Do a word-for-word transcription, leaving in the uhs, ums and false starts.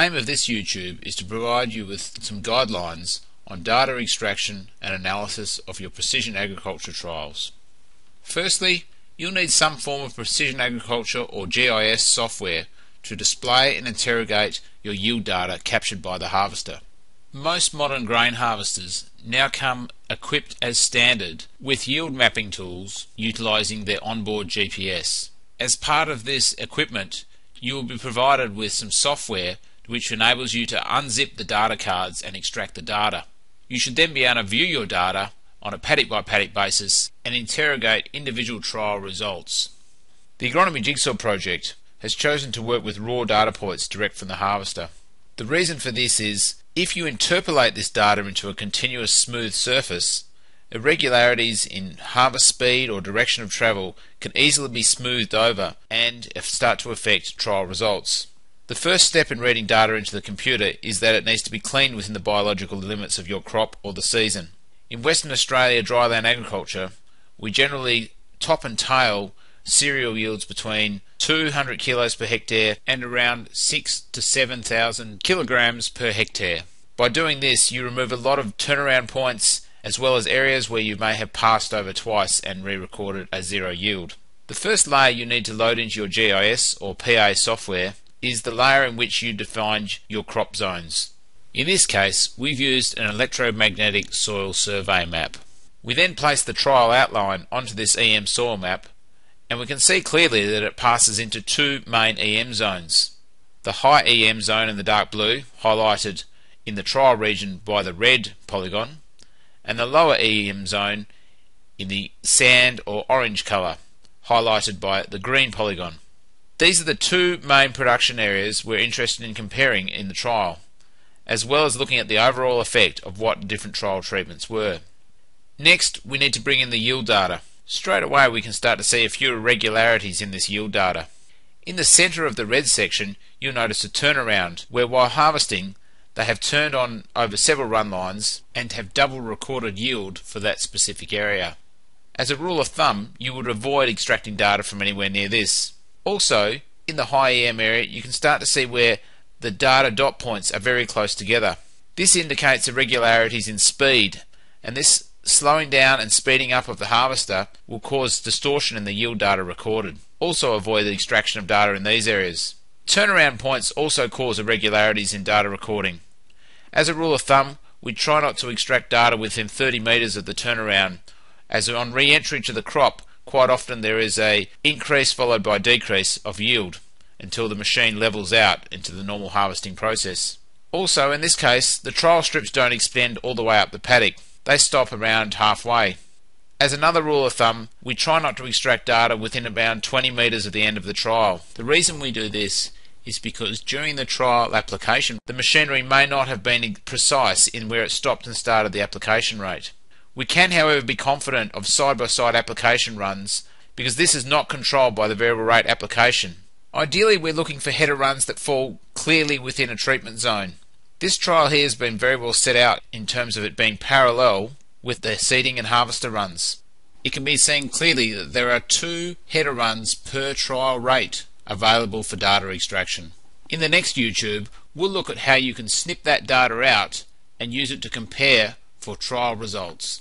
aim of this YouTube is to provide you with some guidelines on data extraction and analysis of your precision agriculture trials. Firstly, you'll need some form of precision agriculture or G I S software to display and interrogate your yield data captured by the harvester. Most modern grain harvesters now come equipped as standard with yield mapping tools utilising their onboard G P S. As part of this equipment, you will be provided with some software which enables you to unzip the data cards and extract the data. You should then be able to view your data on a paddock by paddock basis and interrogate individual trial results. The Agronomy Jigsaw project has chosen to work with raw data points direct from the harvester. The reason for this is if you interpolate this data into a continuous smooth surface, irregularities in harvest speed or direction of travel can easily be smoothed over and start to affect trial results. The first step in reading data into the computer is that it needs to be cleaned within the biological limits of your crop or the season. In Western Australia dryland agriculture, we generally top and tail cereal yields between two hundred kilos per hectare and around six to seven thousand kilograms per hectare. By doing this, you remove a lot of turnaround points as well as areas where you may have passed over twice and re-recorded a zero yield. The first layer you need to load into your G I S or P A software is the layer in which you define your crop zones. In this case, we've used an electromagnetic soil survey map. We then place the trial outline onto this E M soil map, and we can see clearly that it passes into two main E M zones. The high E M zone in the dark blue, highlighted in the trial region by the red polygon, and the lower E M zone in the sand or orange colour, highlighted by the green polygon. These are the two main production areas we're interested in comparing in the trial, as well as looking at the overall effect of what different trial treatments were. Next, we need to bring in the yield data. Straight away we can start to see a few irregularities in this yield data. In the centre of the red section, you'll notice a turnaround, where while harvesting, they have turned on over several run lines and have double recorded yield for that specific area. As a rule of thumb, you would avoid extracting data from anywhere near this. Also, in the high E M area, you can start to see where the data dot points are very close together. This indicates irregularities in speed, and this slowing down and speeding up of the harvester will cause distortion in the yield data recorded. Also avoid the extraction of data in these areas. Turnaround points also cause irregularities in data recording. As a rule of thumb, we try not to extract data within thirty metres of the turnaround, as on re-entry to the crop, quite often there is an increase followed by decrease of yield until the machine levels out into the normal harvesting process. Also, in this case, the trial strips don't extend all the way up the paddock. They stop around halfway. As another rule of thumb, we try not to extract data within about twenty metres of the end of the trial. The reason we do this is because during the trial application, the machinery may not have been precise in where it stopped and started the application rate. We can, however, be confident of side-by-side application runs because this is not controlled by the variable rate application. Ideally, we're looking for header runs that fall clearly within a treatment zone. This trial here has been very well set out in terms of it being parallel with the seeding and harvester runs. It can be seen clearly that there are two header runs per trial rate available for data extraction. In the next YouTube, we'll look at how you can snip that data out and use it to compare for trial results.